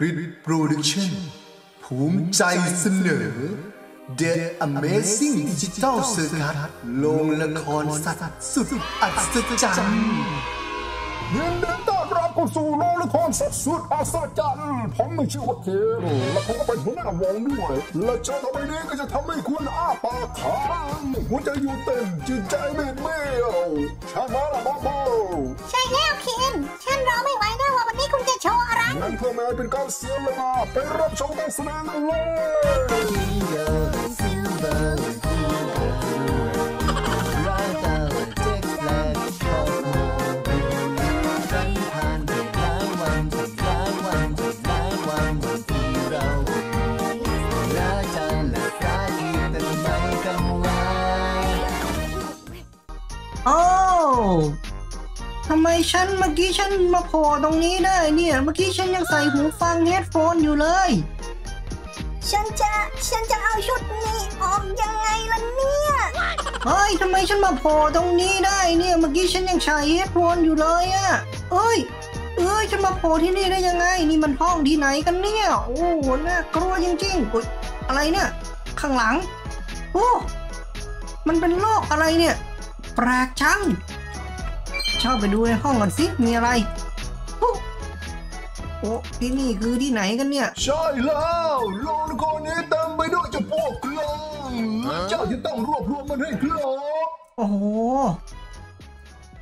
Glitch Production ภูมิใจเสนอ The Amazing Digital Circus โรงละครสัตว์สุดอัศจรรย์ยินดีต้อนรับเข้าสู่โรงละครสัตว์สุดอัศจรรย์ผมมีชื่อว่าเทโรและผมก็เป็นหัวหน้าวงด้วยและเจ้าต่อไปนี้ก็จะทำให้คุณอ้าปากค้างหัวใจอยู่เต้นจิตใจเบี้ยวใช่ไหมล่ะ Bubble ใช่แล้วคินฉันรอไม่ไหวแล้วว่าวันนี้คุณจะโชว์อะไรงั้นเพื่อไม่ให้เป็นการเสียเวลาไปรับชมการแสดงกันเลยโอ้ทำไมเมื่อกี้ฉันมาโผล่ตรงนี้ได้เนี่ยเมื่อกี้ฉันยังใส่หูฟังเฮดโฟนอยู่เลยฉันจะเอาชุดนี้ออกยังไงล่ะเนี่ยเฮ้ยทำไมฉันมาโผล่ตรงนี้ได้เนี่ยเมื่อกี้ฉันยังใส่เฮดโฟนอยู่เลยอะเอ้ยฉันมาโผล่ที่นี่ได้ยังไงนี่มันห้องที่ไหนกันเนี่ยโอ้โหน่ากลัวจริงๆอุ๊ยอะไรเนี่ยข้างหลังโอ้มันเป็นโลกอะไรเนี่ยแปลกจังชอบไปดูในห้องกันสิมีอะไรโอ้ที่นี่คือที่ไหนกันเนี่ยใช่แล้วโลกนี้เต็มไปด้วยเจ้าพวกกลางเจ้าจะต้องรวบรวมมันให้ครบโอ้โห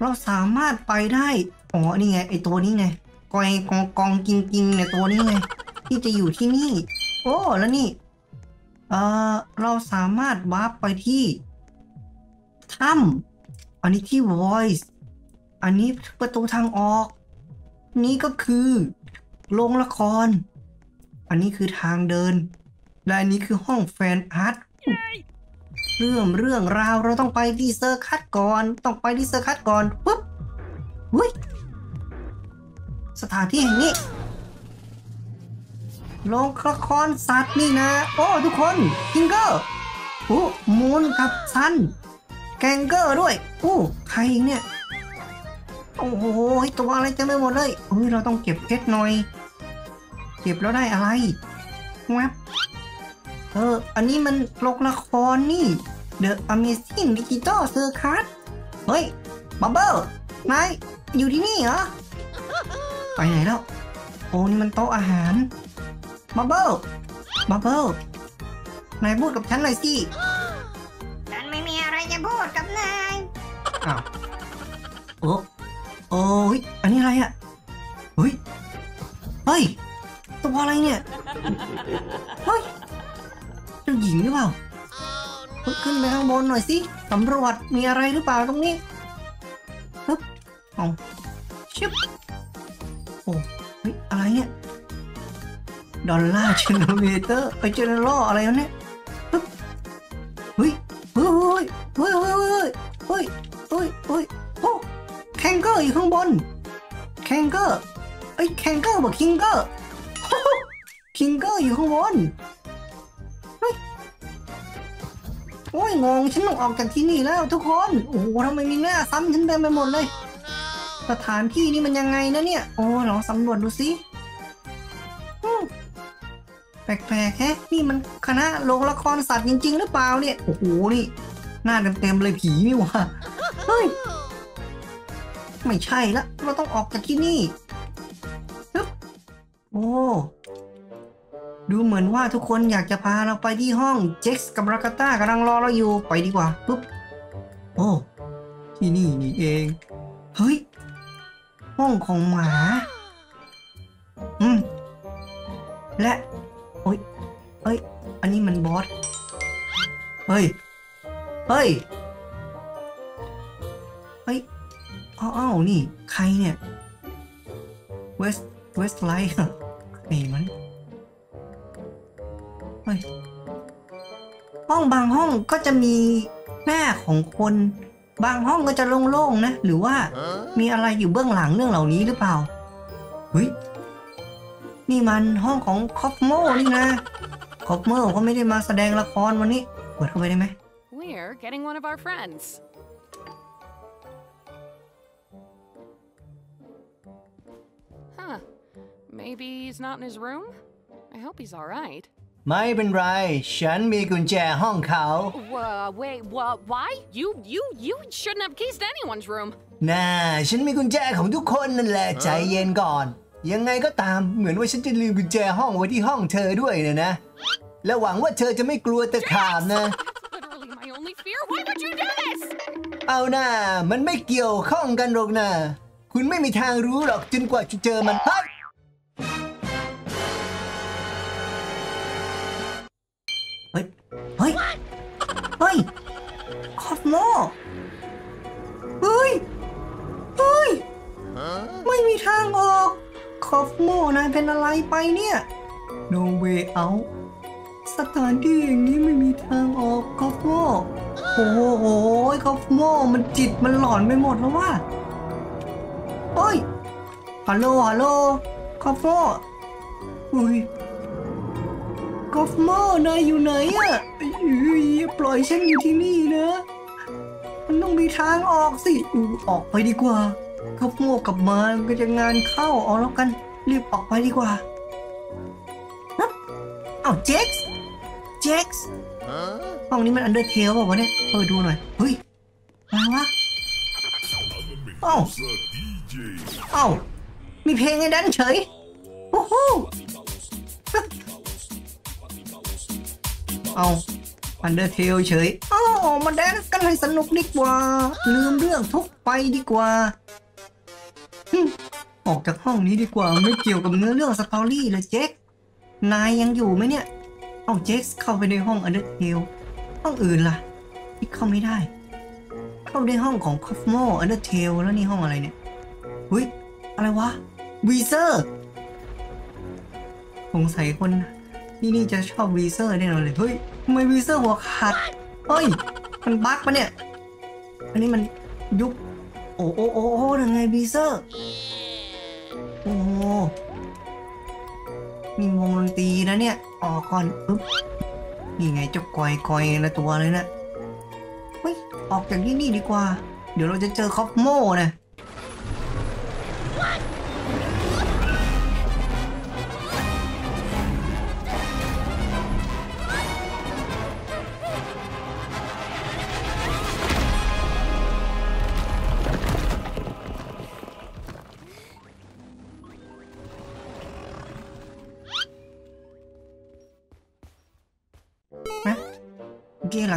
เราสามารถไปได้อ๋อนี่ไงไอตัวนี้ไงกองจริงเนี่ยตัวนี้ไงที่จะอยู่ที่นี่โอ้แล้วนี่เราสามารถวาร์ปไปที่ถ้ำอันนี้ที่ voice อันนี้ประตูทางออกนี่ก็คือโรงละครอันนี้คือทางเดินและอันนี้คือห้องแฟนอาร์ตเรื่องราวเราต้องไปที่เซอร์คัสก่อนปุ๊บอุ้ยสถานที่แห่งนี้โรงละครสัตว์นี่นะโอ้ทุกคนทิงเกอร์มูนกับซันแกงเกอร์ด้วยอู้ใครเนี่ยโอ้โหตัวอะไรเต็มไปหมดเลยเฮ้ยเราต้องเก็บเพชรหน่อยเก็บแล้วได้อะไรแวบอันนี้มันโรงละครนี่ The Amazing Digital Circus เฮ้ย Bubble นายอยู่ที่นี่เหรอไปไหนแล้วโอ้นี่มันโต๊ะอาหาร Bubble นายพูดกับฉันหน่อยสิพูดกับนายอ้าวโอ้ยอันนี้อะไรอ่ะเฮ้ยตัวอะไรเนี่ยเฮ้ยเจ้าหญิงหรือเปล่าขึ้นไปข้างบนหน่อยสิสำรวจมีอะไรหรือเปล่าตรงนี้ฮึบเอาชิบโอ้ยอะไรเนี่ยดอลลาร์เจเนเรเตอร์ไปเจเนอเรลอะไรเนี่ยฮึบเฮ้ยโอ้แคนเกอร์อยู่ข้างบนแคนเกอร์บอกคิงเกอร์อยู่ข้างบนโอ้ยงงฉันต้องออกจากที่นี่แล้วทุกคนโอ้โหทำไมมีหน้าซ้ำฉันเต็มไปหมดเลยสถานที่นี่มันยังไงนะเนี่ยโอ้ลองสำรวจดูสิแปลกๆแฮะนี่มันคณะโรงละครสัตว์จริงๆหรือเปล่าเนี่ยโอ้โหนี่หน้าเต็มๆเลยผีนี่วะเฮ้ยไม่ใช่ละเราต้องออกจากที่นี่ฮึบโอ้ดูเหมือนว่าทุกคนอยากจะพาเราไปที่ห้องเจ็กซ์กับรากาต้ากำลังรอเราอยู่ไปดีกว่าปุ๊บโอ้ที่นี่นี่เองเฮ้ยห้องของหมาและเฮ้ยอันนี้มันบอสเฮ้ยอ้าวนี่ใครเนี่ยเวสไลท์ไอ้มันเฮ้ยห้องบางห้องก็จะมีหน้าของคนบางห้องก็จะโล่งๆนะหรือว่ามีอะไรอยู่เบื้องหลังเรื่องเหล่านี้หรือเปล่าเฮ้ยนี่มันห้องของคอฟโมนี่นะคอฟโมเขาไม่ได้มาแสดงละครวันนี้เปิดเข้าไปได้ไหม Maybe he's not in his room? I hope he's all right. ไม่เป็นไรฉันมีกุญแจห้องเขา Wait, why? You shouldn't have keys to anyone's room. น่าฉันมีกุญแจของทุกคนนั่นแหละใจเย็นก่อนยังไงก็ตามเหมือนว่าฉันจะลืมกุญแจห้องไว้ที่ห้องเธอด้วยเนี่ยนะและหวังว่าเธอจะไม่กลัวตะขาบนะ Why would you do this? เอาน่ามันไม่เกี่ยวข้องกันหรอกนะคุณไม่มีทางรู้หรอกจนกว่าจะเจอมันเฮ้ยขอบโม่เฮ้ยไม่มีทางออกขอบโม่นายเป็นอะไรไปเนี่ย No way out สถานที่อย่างนี้ไม่มีทางออกขอบโม่โอ้โหขอบโม่มันจิตมันหลอนไปหมดแล้วว่าเฮ้ยฮัลโหลขอบโม่กอฟโม่นายอยู่ไหนอ่ะปล่อยฉันอยู่ที่นี่นะมันต้องมีทางออกสิออกไปดีกว่ากอฟโม่กลับมาก็จะงานเข้าเอาแล้วกันรีบออกไปดีกว่าอ้าวเจ็กส์ห้องนี้มันอันเดอร์เทลบอกว่าเนี่ยเปิดดูหน่อยเฮ้ยอะไรวะอ้าวมีเพลงไอ้ดันเฉยโอ้โหเอาอันเดอร์เทลเฉยอ้าวมาแดนกันให้สนุกดีกว่าลืมเรื่องทุกไปดีกว่าออกจากห้องนี้ดีกว่าไม่เกี่ยวกับเนื้อเรื่องสตอรี่เลยเจ็กนายยังอยู่ไหมเนี่ยเอาเจ็กเข้าไปในห้องอันเดอร์เทลห้องอื่นล่ะที่เข้าไม่ได้เข้าในห้องของคอฟโมอันเดอร์เทลแล้วนี่ห้องอะไรเนี่ยเฮ้ยอะไรวะวีเซอร์สงสัยคนนี่จะชอบวีเซอร์แน่นอนเลยเฮ้ยทำไมวีเซอร์หัวขาดเฮ้ยมันบั๊กปะเนี่ยอันนี้มันยุบโอ้ยังไงวีเซอร์โอ้มีวงดนตรีนะเนี่ยออกก่อนปึ๊บนี่ไงเจ้าคอยละตัวเลยนะเฮ้ยออกจากที่นี่ดีกว่าเดี๋ยวเราจะเจอคอฟโม่นะ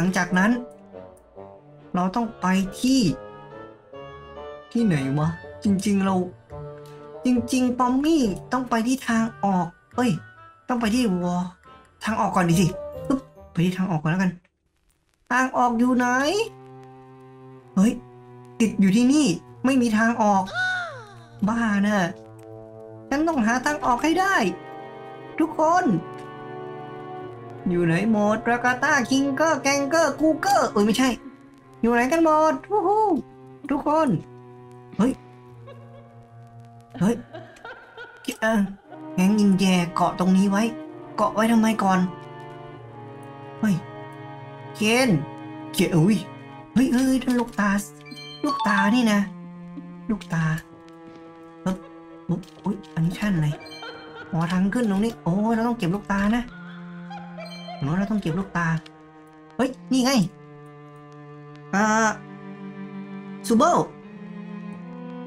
หลังจากนั้นเราต้องไปที่ไหนวะจริงๆปอมมี่ต้องไปที่ทางออกต้องไปที่ทางออกก่อนดิสิปึ๊บไปที่ทางออกก่อนแล้วกันทางออกอยู่ไหนเฮ้ยติดอยู่ที่นี่ไม่มีทางออกบ้าน่ะฉันต้องหาทางออกให้ได้ทุกคนอยู่ไหนหมดรากาตาคิงเกอร์แกงเกอร์กูเกอร์ไม่ใช่อยู่ไหนกันหมดทุกคนเฮ้ยแกงยิงแย่เกาะตรงนี้ไว้เกาะไว้ทำไมก่อนเฮ้ยเคนเฮ้ยลูกตานี่นะลูกตาอุ๊ยอันนี้ชั้นอะไรหอทางขึ้นตรงนี้โอ้ยเราต้องเก็บลูกตานะเราต้องเก็บลูกตาเฮ้ยนี่ไงซูเบิล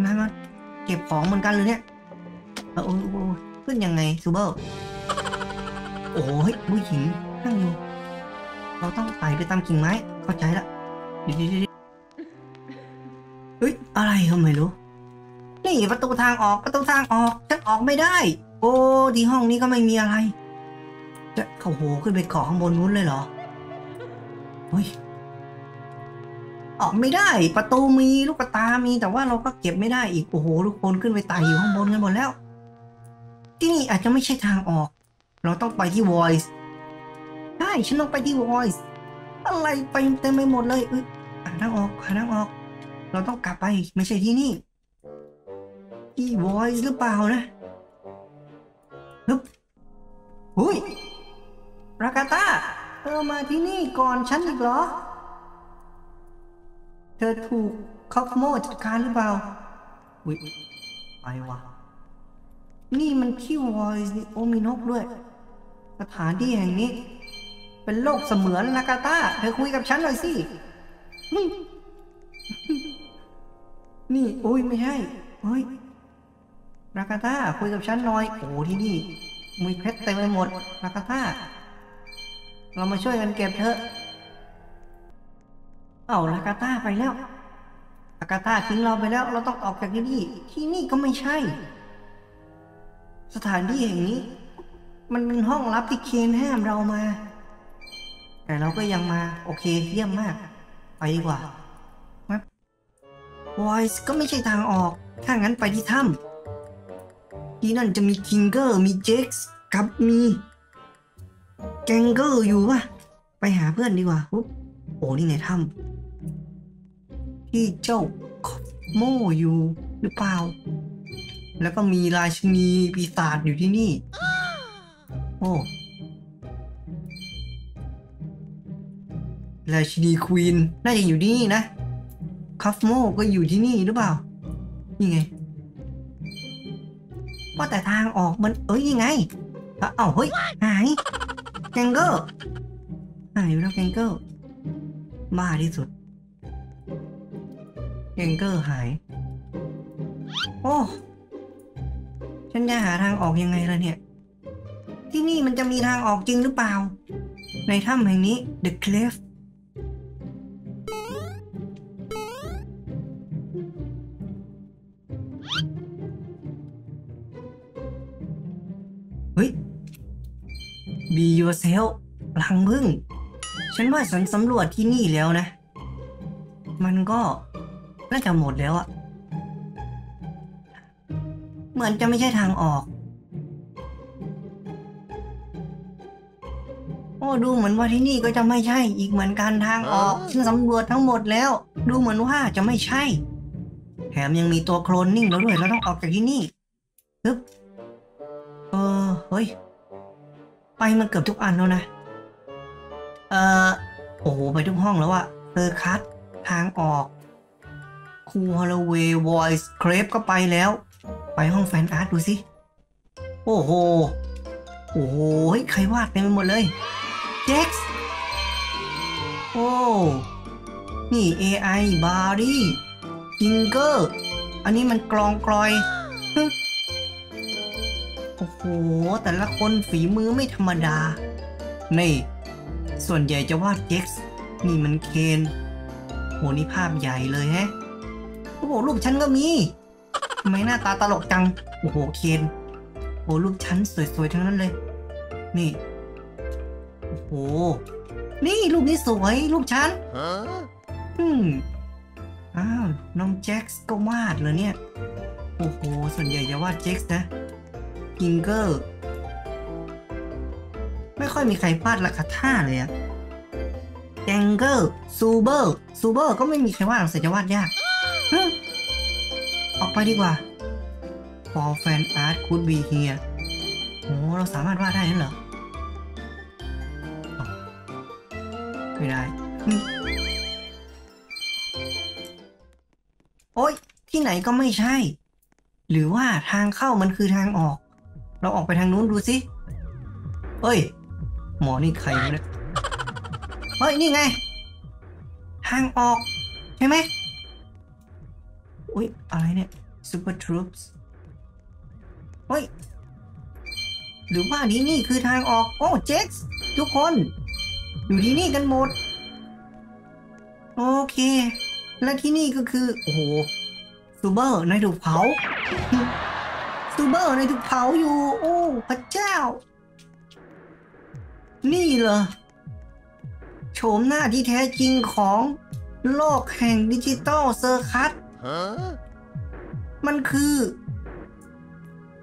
นายมาเก็บของเหมือนกันเลยเนี่ยโอ้ขึ้นยังไงซูเบิลโอ้ยผู้หญิงนั่งอยู่เราต้องไต่ไปตามกิ่งไม้เข้าใจละเฮ้ยอะไรก็ไม่รู้นี่ประตูทางออกฉันออกไม่ได้โอ้ที่ห้องนี้ก็ไม่มีอะไรจะเขาโหขึ้นไปขอข้างบนนู้นเลยเหรอเฮ้ยออกไม่ได้ประตูมีลูกตามีแต่ว่าเราก็เก็บไม่ได้อีกโอ้โหทุกคนขึ้นไปไต่อยู่ข้างบนกันหมดแล้วที่นี่อาจจะไม่ใช่ทางออกเราต้องไปที่ voice ใช่ฉันต้องไปที่ voice อะไรไปเต็มไปหมดเลยหาทางออกเราต้องกลับไปไม่ใช่ที่นี่ที่ voice หรือเปล่านะฮึบหุ้ยรากาตาเธอมาที่นี่ก่อนฉันอีกเหรอเธอถูกคอฟโมจัดการหรือเปล่าไปวะ นี่มันที่วอยส์นี่โอมีนกด้วยสถานที่แห่งนี้เป็นโลกเสมือนนากาตาเธอคุยกับฉันหน่อยสินี่โอ้ยไม่ใช่เฮ้ยนากาตาคุยกับฉันหน่อยโอ้ที่นี่มีเพชรเต็มไปหมดนากาตาเรามาช่วยกันเก็บเถอะเอานากาตาไปแล้วนากาตาทิ้งเราไปแล้วเราต้องออกจากที่นี่ที่นี่ก็ไม่ใช่สถานที่แห่งนี้มันเป็นห้องลับที่เคนห้ามเรามาแต่เราก็ยังมาโอเคเยี่ยมมากไปดีกว่า Voice ก็ไม่ใช่ทางออกถ้างั้นไปที่ถ้ำที่นั่นจะมีคิงเกอร์มีเจ็กส์กับมีแกงเกอร์อยู่วะไปหาเพื่อนดีกว่าโอ้นี่ไงถ้ำที่เจ้าคอโมอยู่หรือเปล่าแล้วก็มีราชินีปีศาจอยู่ที่นี่โอ้ราชินีควีนน่าจะอยู่ที่นี่นะคัฟโมก็อยู่ที่นี่หรือเปล่านี่ไงว่าแต่ทางออกมันเอ้ยยังไงเอ้าเฮ้ยหายแกงเกอร์หายไปแล้วแกงเกอร์บ้าที่สุดแกงเกอร์หายโอ้ฉันจะหาทางออกยังไงล่ะเนี่ยที่นี่มันจะมีทางออกจริงหรือเปล่าในถ้ำแห่งนี้ The Cliff เฮ้ย Be yourself รังพึ่งฉันว่าฉันสำรวจที่นี่แล้วนะมันก็น่าจะหมดแล้วอะเหมือนจะไม่ใช่ทางออกโอ้ดูเหมือนว่าที่นี่ก็จะไม่ใช่อีกเหมือนกันทางออกซึ่งสำรวจทั้งหมดแล้วดูเหมือนว่าจะไม่ใช่แถมยังมีตัวโคลนนิ่งแล้วด้วยเราต้องออกจากที่นี่ปึ๊บเฮ้ยไปมันเกือบทุกอันแล้วนะโอ้โหไปทุกห้องแล้วอะเตอร์คัททางออกครูฮอลเวย์วอยส์เครปก็ไปแล้วไปห้องแฟนอาร์ตดูสิโอ้โหโอ้โหใครวาดเต็มไปหมดเลยเจ็กส์โอ้นี่ AI บาร์ดี้จิงเกอร์อันนี้มันกลองกลอยโอ้โหแต่ละคนฝีมือไม่ธรรมดานี่ส่วนใหญ่จะวาดเจ็กส์นี่มันเคนโหนี่ภาพใหญ่เลยแฮะโอ้โหรูปฉันก็มีทำไมหน้าตาตลกจังโอ้โหเคนโอ้รูปชั้นสวยๆทั้งนั้นเลยนี่โอ้โหนี่รูปนี้สวยรูปชั้นอ้าวน้องแจ็คส์ก็วาดเลยเนี่ยโอ้โหส่วนใหญ่จะวาดแจ็คส์นะกิงเกอร์ไม่ค่อยมีใครวาดราคาท่าเลยอะแกงเกอร์ซูเบอร์ก็ไม่มีใครวาดหรอกจะวาดยากออกไปดีกว่าFor fan art could be here โอ้เราสามารถวาดได้นั่นเหรอไม่ได้โอ๊ยที่ไหนก็ไม่ใช่หรือว่าทางเข้ามันคือทางออกเราออกไปทางนู้นดูสิเอ้ยหมอนี่ใครเนี่ยเฮ้ยนี่ไงทางออกใช่ไหมอุ๊ยอะไรเนี่ย Super Troopsเฮ้ยหรือว่านี่คือทางออกโอ้เจ็กส์ทุกคนอยู่ที่นี่กันหมดโอเคและที่นี่ก็คือโอ้โหซูเบอร์นายถูกเผาซูเบอร์นายถูกเผาอยู่โอ้พระเจ้านี่เหรอโฉมหน้าที่แท้จริงของโลกแห่งดิจิตอลเซอร์คัสมันคือ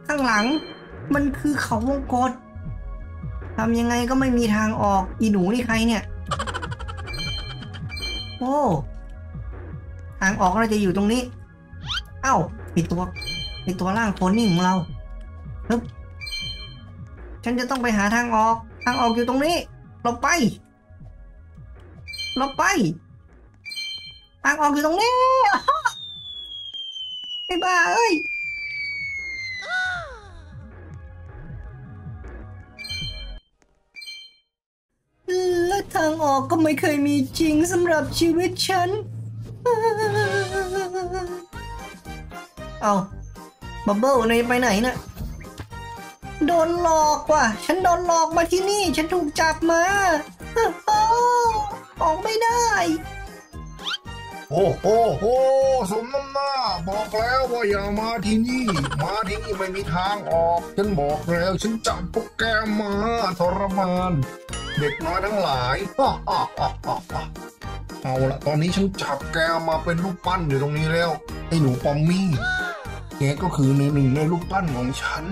ข้างหลังมันคือเขาวงกตทำยังไงก็ไม่มีทางออกอีหนูนี่ใครเนี่ยโอ้ทางออกเราจะอยู่ตรงนี้เอ้าไอตัวร่างโคลนนิ่งของเราฮึบฉันจะต้องไปหาทางออกอยู่ตรงนี้เราไปทางออกอยู่ตรงนี้ไอ้บ้าเอ้ย างออกก็ไม่เคยมีจริงสำหรับชีวิตฉันเอาบับเบิ้ลนายไปไหนนะโดนหลอกว่ะฉันโดนหลอกมาที่นี่ฉันถูกจับมาออกไม่ได้โอ้โหโอ้สมน้ำหน้าบอกแล้วว่าอย่ามาที่นี่มาที่นี่ไม่มีทางออกฉันบอกแล้วฉันจับพวกแกมาทรมานเด็กน้อยทั้งหลายเอาละตอนนี้ฉันจับแกมาเป็นลูกปั้นอยู่ตรงนี้แล้วไอ้หนูปอมมี่แกก็คือหนึ่งในลูกปั้นของฉัน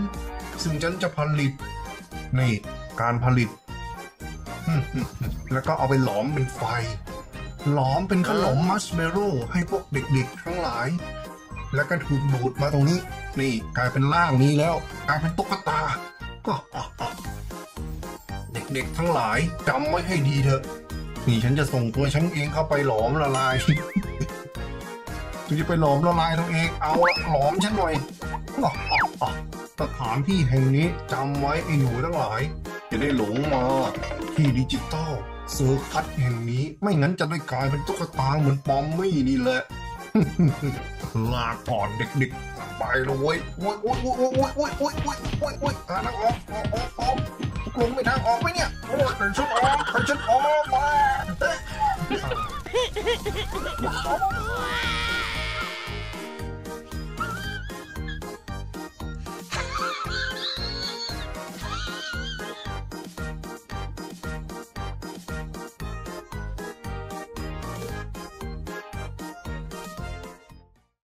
ซึ่งฉันจะผลิตนี่การผลิตแล้วก็เอาไปหลอมเป็นไฟหลอมเป็นขนมมัสเมโร่ให้พวกเด็กๆทั้งหลายแล้วก็ถูกดูดมาตรงนี้นี่กลายเป็นร่างนี้แล้วกลายเป็นตุ๊กตาก็เด็กๆทั้งหลายจำไว้ให้ดีเถอะนี่ฉันจะส่งตัวฉันเองเข้าไปหลอมละลายฉันจะไปหลอมละลายตัวเองเอาหลอมฉันหน่อยสถานที่แห่งนี้จำไว้ไอ้หนูทั้งหลายจะได้หลงมาที่ดิจิตอลเซอร์คัสแห่งนี้ไม่งั้นจะได้กลายเป็นตุ๊กตาเหมือนปอมมี่นี่แหละลาก่อนเด็กๆไปเลยเว้ยโว้ยทางออกกลุ่มไม่ทางออกไปเนี่ยโอ้ยฉันออกมา